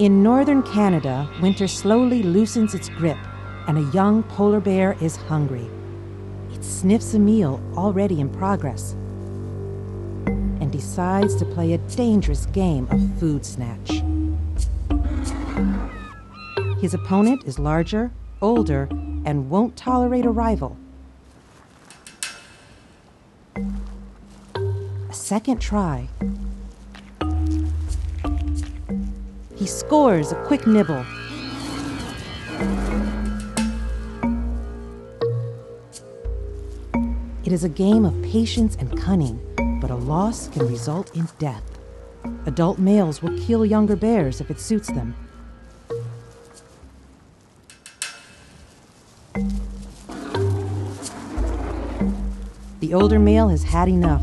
In northern Canada, winter slowly loosens its grip, and a young polar bear is hungry. It sniffs a meal already in progress and decides to play a dangerous game of food snatch. His opponent is larger, older, and won't tolerate a rival. A second try. He scores a quick nibble. It is a game of patience and cunning, but a loss can result in death. Adult males will kill younger bears if it suits them. The older male has had enough.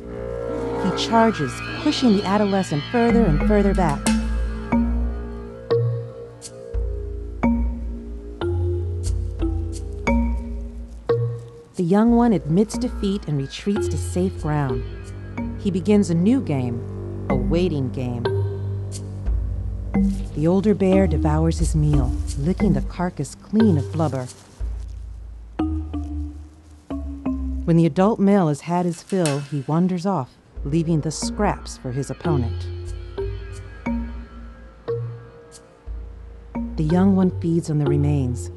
He charges, pushing the adolescent further and further back. The young one admits defeat and retreats to safe ground. He begins a new game, a waiting game. The older bear devours his meal, licking the carcass clean of blubber. When the adult male has had his fill, he wanders off, leaving the scraps for his opponent. The young one feeds on the remains.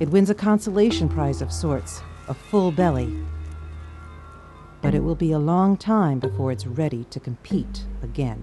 It wins a consolation prize of sorts, a full belly. But it will be a long time before it's ready to compete again.